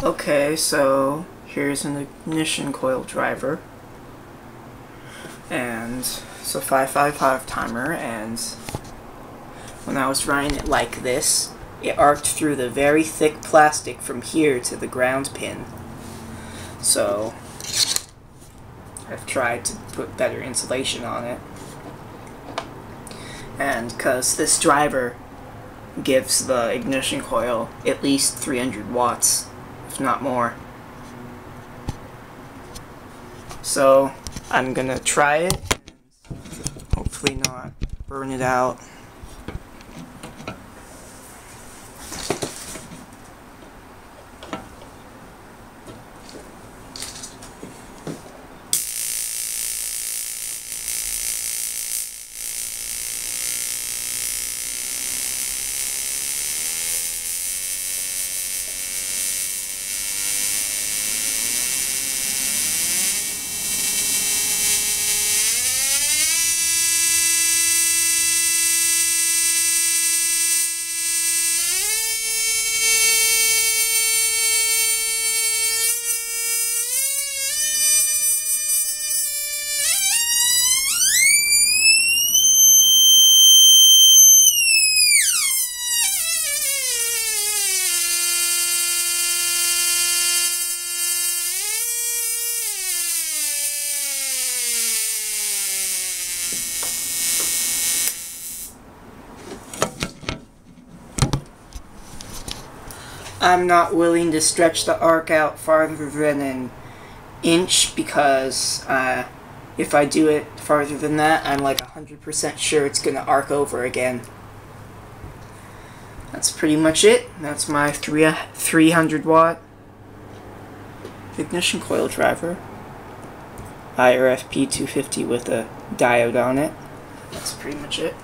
Okay, so here's an ignition coil driver, and it's a 555 timer, and when I was running it like this, it arced through the very thick plastic from here to the ground pin. So I've tried to put better insulation on it, and because this driver gives the ignition coil at least 300 watts, if not more. So I'm gonna try it and hopefully not burn it out. I'm not willing to stretch the arc out farther than an inch, because if I do it farther than that, I'm like 100% sure it's going to arc over again. That's pretty much it. That's my 300 watt ignition coil driver. IRFP250 with a diode on it. That's pretty much it.